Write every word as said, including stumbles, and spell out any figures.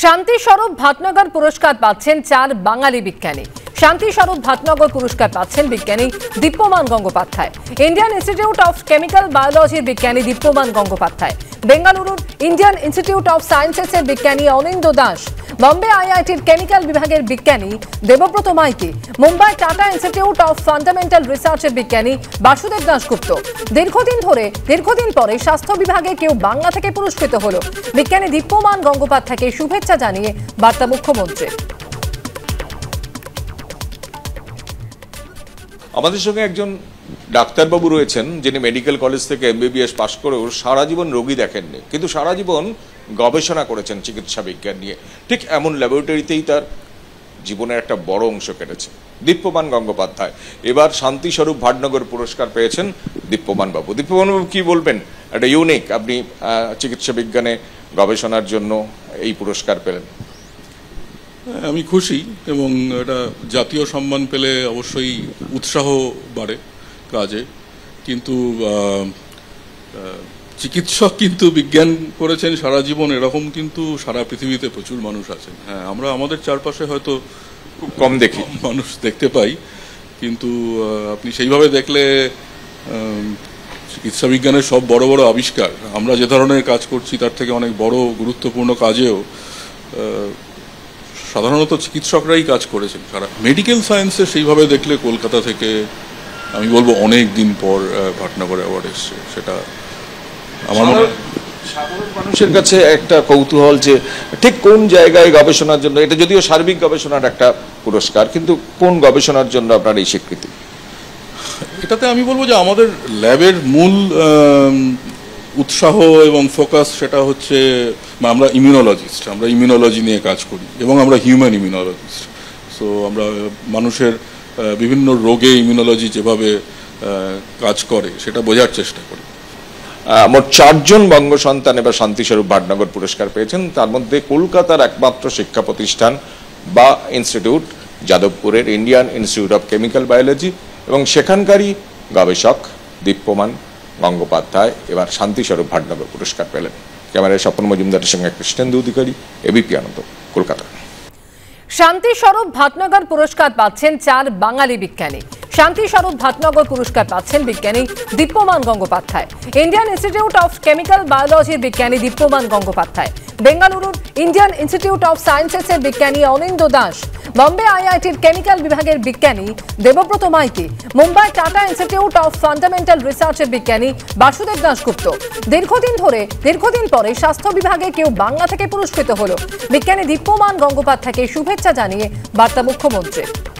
शांति स्वरूप भाटनगर पुरस्कार पाচ্ছেন चार बांगाली विज्ञानी। शांति स्वरूप भाटनगर पुरस्कार पाচ্ছেন विज्ञानी Dipyaman Gangopadhyay. Indian Institute of Chemical Biology विज्ञानी Dipyaman Gangopadhyay, Bengaluru Indian Institute of Sciences विज्ञानी अनिंदी दास, बॉम्बे आईआईटी केमिकल विभाग के विज्ञानी Debabrata Maiti, Mumbai Tata Institute of Fundamental Research विज्ञानी बासुदेव दासगुप्त। दीर्घदिन धरे दीर्घदिन परे स्वास्थ्य विभागे केउ बांगला थेके पुरस्कृत हलो। विज्ञानी दीप्यमान गंगोपाध्यायके शुभेच्छा जानिए बार्ता मुख्यमंत्री। আমাদের সঙ্গে একজন ডাক্তারবাবু রয়েছেন যিনি মেডিকেল কলেজ থেকে এমবিবিএস পাশ করেও সারা জীবন রোগী দেখেননি, কিন্তু সারা জীবন গবেষণা করেছেন চিকিৎসা বিজ্ঞান নিয়ে। ঠিক এমন ল্যাবরেটরিতেই তার জীবনের একটা বড় অংশ কেটেছে। দীপ্যমান গঙ্গোপাধ্যায় এবার শান্তি স্বরূপ ভাটনগর পুরস্কার পেয়েছেন দীপ্যমান বাবু। দীপ্যমান বাবু কী বলবেন? একটা ইউনিক আপনি চিকিৎসা বিজ্ঞানে গবেষণার জন্য এই পুরস্কার পেলেন। আমি খুশি, এবং এটা জাতীয় সম্মান পেলে অবশ্যই উৎসাহ বাড়ে কাজে, কিন্তু চিকিৎসক কিন্তু বিজ্ঞান করেছেন সারা জীবন, এরকম কিন্তু সারা পৃথিবীতে প্রচুর মানুষ আছেন। হ্যাঁ, আমরা আমাদের চারপাশে হয়তো খুব কম দেখি, মানুষ দেখতে পাই, কিন্তু আপনি সেইভাবে দেখলে চিকিৎসা বিজ্ঞানের সব বড় বড় আবিষ্কার আমরা যে ধরনের কাজ করছি তার থেকে অনেক বড় গুরুত্বপূর্ণ কাজেও সাধারণত চিকিৎসকরাই কাজ করেছেন। সারা মেডিকেল সায়েন্সে সেইভাবে দেখলে কলকাতা থেকে আমি বলবো অনেক দিন পর ভাটনগর অ্যাওয়ার্ড এসছে। সেটা আমার মনে হয় সাধারণ মানুষের কাছে একটা কৌতূহল যে ঠিক কোন জায়গায় গবেষণার জন্য, এটা যদিও সার্বিক গবেষণার একটা পুরস্কার, কিন্তু কোন গবেষণার জন্য আপনার এই স্বীকৃতি? এটাতে আমি বলবো যে আমাদের ল্যাবের মূল উৎসাহ এবং ফোকাস সেটা হচ্ছে আমরা ইমিউনোলজিস্ট, আমরা ইমিউনোলজি নিয়ে কাজ করি এবং আমরা হিউম্যান ইমিউনোলজিস্ট। সো আমরা মানুষের বিভিন্ন রোগে ইমিউনোলজি যেভাবে কাজ করে সেটা বোঝার চেষ্টা করি। মোট চারজন বঙ্গ সন্তান এবার শান্তিস্বরূপ ভাটনগর পুরস্কার পেয়েছেন, তার মধ্যে কলকাতার একমাত্র শিক্ষা প্রতিষ্ঠান বা ইনস্টিটিউট যাদবপুরের Indian Institute of Chemical Biology এবং সেখানকারই গবেষক দীপ্যমান গঙ্গোপাধ্যায় এবার শান্তি স্বরূপ ভাটনগর পুরস্কার পেলেন। ক্যামেরায় স্বপন মজুমদারের সঙ্গে কৃষ্ণেন্দু অধিকারী, এবিপি আনন্দ, কলকাতা। শান্তি স্বরূপ ভাটনগর পুরস্কার পাচ্ছেন চার বাঙালি বিজ্ঞানী। শান্তি স্বরূপ ভাটনগর পুরস্কার পাচ্ছেন বিজ্ঞানী Dipyaman Gangopadhyay. Indian Institute of Chemical বায়োলজির বিজ্ঞানী দীপ্যমান গঙ্গোপাধ্যায়, বেঙ্গালুরুর ইন্ডিয়ান ইনস্টিটিউট অফ সায়েন্সেসের বিজ্ঞানী অনিন্দি দাস, বম্বে আইআইটির কেমিক্যাল বিভাগের বিজ্ঞানী Debabrata Maiti, Mumbai Tata institute of fundamental রিসার্চের বিজ্ঞানী বাসুদেব দাসগুপ্ত। দীর্ঘদিন ধরে দীর্ঘদিন পরে স্বাস্থ্য বিভাগে কেউ বাংলা থেকে পুরস্কৃত হলো। বিজ্ঞানী দীপ্যমান গঙ্গোপাধ্যায়কে শুভেচ্ছা জানিয়ে বার্তা মুখ্যমন্ত্রী।